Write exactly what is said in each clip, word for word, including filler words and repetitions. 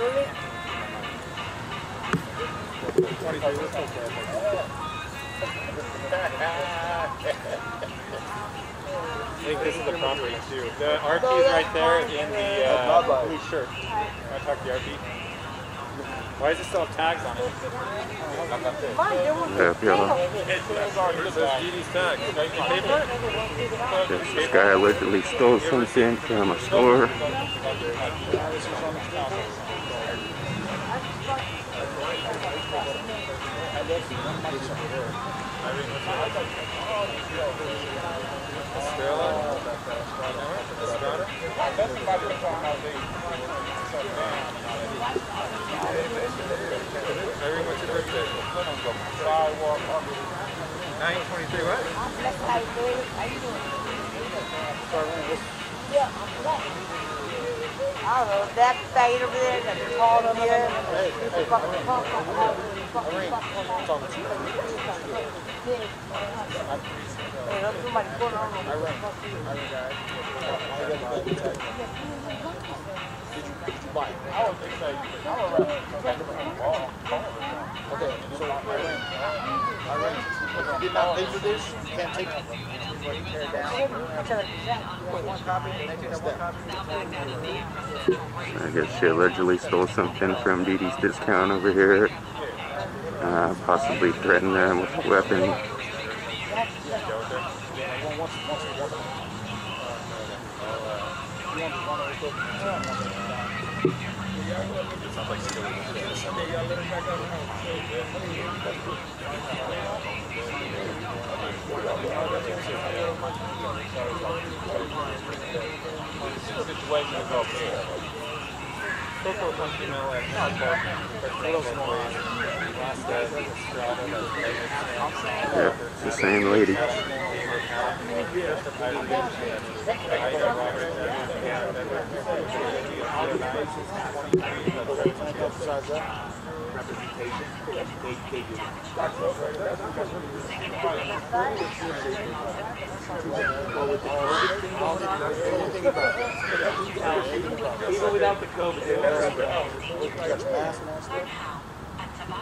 I think this is the property too. The R P is right there in the uh, blue shirt. Want to talk to the R P? Why does it still have tags on it? Yeah, yeah. This guy allegedly stole something from a store. nine twenty-three, what? How you doing? Yeah, I don't know, that fade over there, that tall over there. Did you buy it? I don't think so. Okay, so I ran. If you did not pay for this, you can't take it. I guess she allegedly stole something from D D's Discount over here. Uh, possibly threatened them with a weapon. Yeah, it's the same lady. Even without the COVID, they I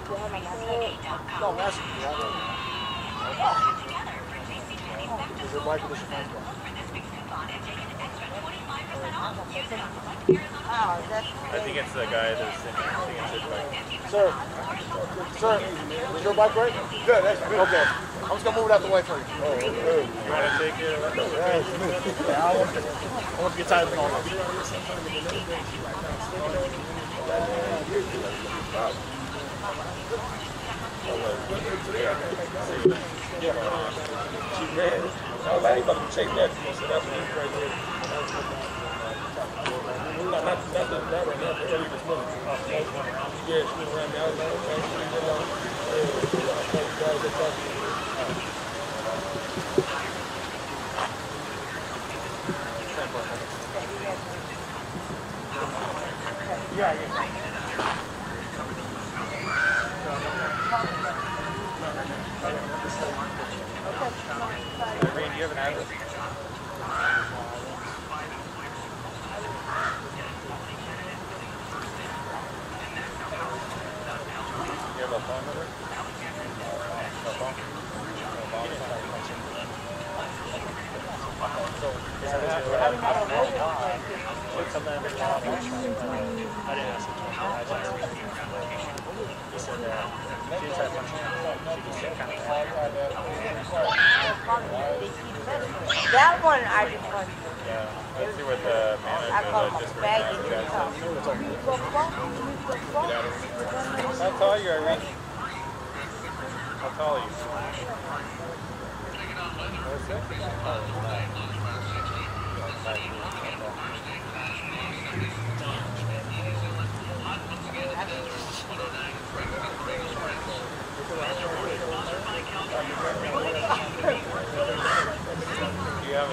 think it's the guy that's sitting there. I think it's his bike. Sir, sir, is your bike right? Good, excellent. Okay. I'm just going to move it out the way for you. Oh, okay. You want to take it? Yeah, I want to, I want to get tired of going. She ran. I ain't about to take that. So that's what it's right there. Not that, not that, not right now. I'll tell you this morning. Yeah, she ran down. She ran down. Yeah, yeah. Irene, do you have an address? You have a phone number? No phone? No phone? So, is that I didn't ask her to apologize. He said that she just had lunch. She just said kind of bad. That one I just want to do. Yeah. Let's see what the manager I call him a baggy dog. How tall are you, Irene? How tall are you? What's it? I'm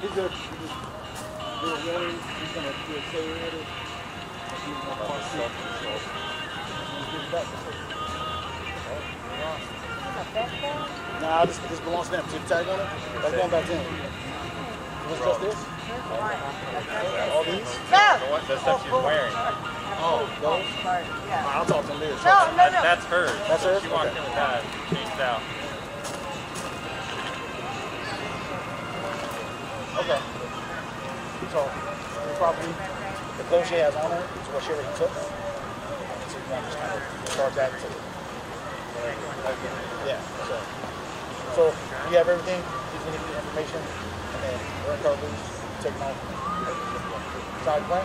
he's going to do a warning, he's going to do a accelerator, and he's going to park up himself. He's going to back to it. Nah, this, this belongs to them. See the tag on it? That's going back in. What's just this? All these? No! That's stuff she's wearing. Oh, those? Yeah. I'll talk to them later. No, no, no. That, that's hers. That's hers? She walked in with that. She changed out. Okay. So, probably the clothes she has on her is what she already took. So, you want to just kind of charge that to it. Yeah. So, so you have everything, you can get the information, and then rent car loose, take it off. Side plan? All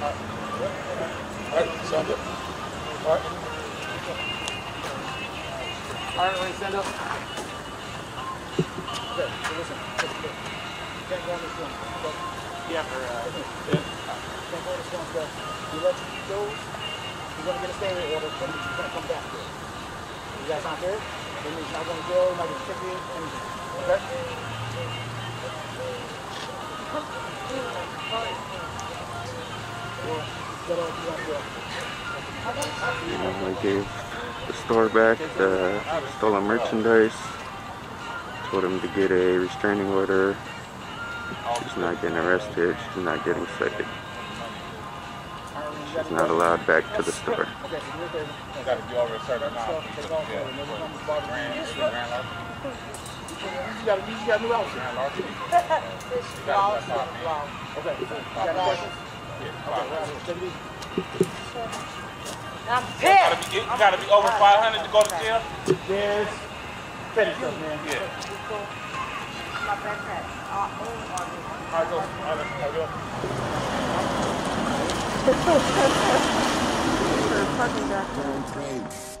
right. All right. Sound good. All right. All right, ready, stand up. Okay, so listen. You can't go on this one. Yeah, for, uh, yeah. Can't go on this one, so you let you keep those, you're going to get a standing order, but you're going to come back here. You guys aren't here? That means you're not going to go, not going to trick you, anything. Okay? And we gave the store back the stolen merchandise. Told him to get a restraining order. She's not getting arrested, she's not getting cited. She's not allowed back to the store. I'm pissed! You gotta be over five hundred to go to jail? Yes. Finish up, man. Yeah. My backpack. I go. I go. I go.